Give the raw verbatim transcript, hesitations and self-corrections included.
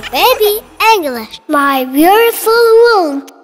Toyor Baby English, my beautiful world.